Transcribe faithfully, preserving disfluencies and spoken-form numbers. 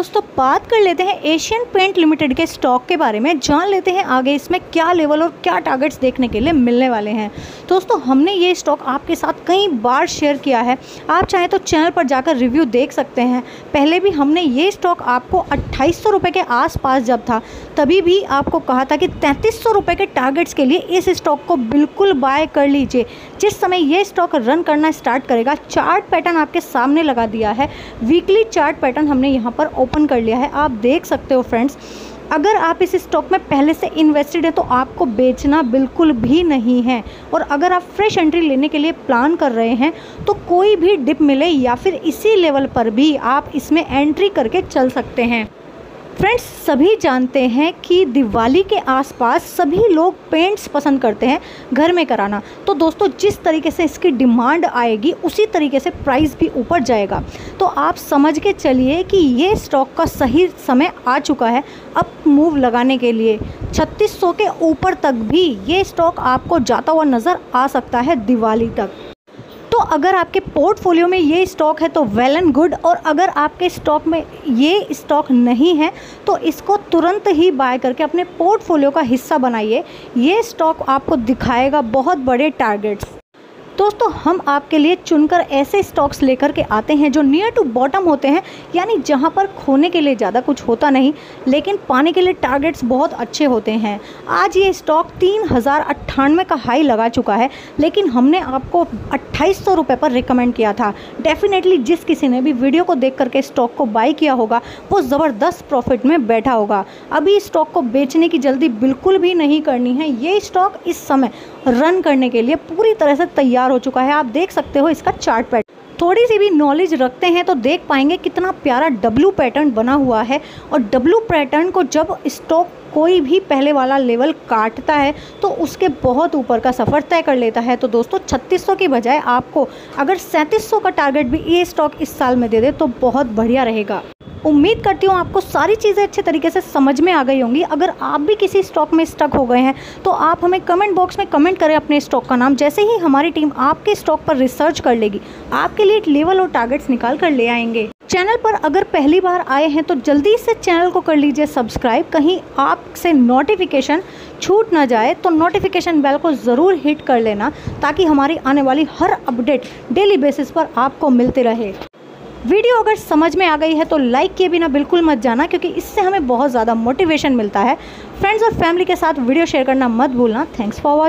दोस्तों बात कर लेते हैं एशियन पेंट लिमिटेड के स्टॉक के बारे में, जान लेते हैं आगे इसमें क्या लेवल और क्या टारगेट्स देखने के लिए मिलने वाले हैं। दोस्तों हमने ये स्टॉक आपके साथ कई बार शेयर किया है, आप चाहें तो चैनल पर जाकर रिव्यू देख सकते हैं। पहले भी हमने ये स्टॉक आपको अट्ठाईस सौ रुपये के आसपास जब था तभी भी आपको कहा था कि तैंतीस सौ रुपये के टारगेट्स के लिए इस स्टॉक को बिल्कुल बाय कर लीजिए। जिस समय ये स्टॉक रन करना स्टार्ट करेगा, चार्ट पैटर्न आपके सामने लगा दिया है, वीकली चार्ट पैटर्न हमने यहाँ पर ओपन कर लिया है, आप देख सकते हो फ्रेंड्स। अगर आप इस स्टॉक में पहले से इन्वेस्टेड हैं तो आपको बेचना बिल्कुल भी नहीं है, और अगर आप फ्रेश एंट्री लेने के लिए प्लान कर रहे हैं तो कोई भी डिप मिले या फिर इसी लेवल पर भी आप इसमें एंट्री करके चल सकते हैं। फ्रेंड्स सभी जानते हैं कि दिवाली के आसपास सभी लोग पेंट्स पसंद करते हैं घर में कराना, तो दोस्तों जिस तरीके से इसकी डिमांड आएगी उसी तरीके से प्राइस भी ऊपर जाएगा। तो आप समझ के चलिए कि ये स्टॉक का सही समय आ चुका है अब मूव लगाने के लिए। छत्तीस सौ के ऊपर तक भी ये स्टॉक आपको जाता हुआ नज़र आ सकता है दिवाली तक। तो अगर आपके पोर्टफोलियो में ये स्टॉक है तो वेल एंड गुड, और अगर आपके स्टॉक में ये स्टॉक नहीं है तो इसको तुरंत ही बाय करके अपने पोर्टफोलियो का हिस्सा बनाइए। ये स्टॉक आपको दिखाएगा बहुत बड़े टारगेट्स। दोस्तों हम आपके लिए चुनकर ऐसे स्टॉक्स लेकर के आते हैं जो नियर टू बॉटम होते हैं, यानी जहां पर खोने के लिए ज़्यादा कुछ होता नहीं लेकिन पाने के लिए टारगेट्स बहुत अच्छे होते हैं। आज ये स्टॉक तीन हज़ार अट्ठानवे का हाई लगा चुका है, लेकिन हमने आपको अट्ठाईस सौ रुपये पर रिकमेंड किया था। डेफिनेटली जिस किसी ने भी वीडियो को देख करके स्टॉक को बाई किया होगा वो ज़बरदस्त प्रॉफिट में बैठा होगा। अभी स्टॉक को बेचने की जल्दी बिल्कुल भी नहीं करनी है, ये स्टॉक इस समय रन करने के लिए पूरी तरह से तैयार हो चुका है, आप देख सकते हो इसका चार्ट पैटर्न। थोड़ी सी भी नॉलेज रखते हैं तो देख पाएंगे कितना प्यारा डब्लू पैटर्न बना हुआ है, और डब्लू पैटर्न को जब स्टॉक कोई भी पहले वाला लेवल काटता है तो उसके बहुत ऊपर का सफ़र तय कर लेता है। तो दोस्तों छत्तीस सौ की बजाय आपको अगर सैंतीस सौ का टारगेट भी ये स्टॉक इस साल में दे दे तो बहुत बढ़िया रहेगा। उम्मीद करती हूँ आपको सारी चीज़ें अच्छे तरीके से समझ में आ गई होंगी। अगर आप भी किसी स्टॉक में स्टक हो गए हैं तो आप हमें कमेंट बॉक्स में कमेंट करें अपने स्टॉक का नाम, जैसे ही हमारी टीम आपके स्टॉक पर रिसर्च कर लेगी आपके लिए लेवल और टारगेट्स निकाल कर ले आएंगे। चैनल पर अगर पहली बार आए हैं तो जल्दी से चैनल को कर लीजिए सब्सक्राइब, कहीं आपसे नोटिफिकेशन छूट ना जाए तो नोटिफिकेशन बेल को ज़रूर हिट कर लेना ताकि हमारी आने वाली हर अपडेट डेली बेसिस पर आपको मिलती रहे। वीडियो अगर समझ में आ गई है तो लाइक किए बिना बिल्कुल मत जाना, क्योंकि इससे हमें बहुत ज़्यादा मोटिवेशन मिलता है। फ्रेंड्स और फैमिली के साथ वीडियो शेयर करना मत भूलना। Thanks for watching.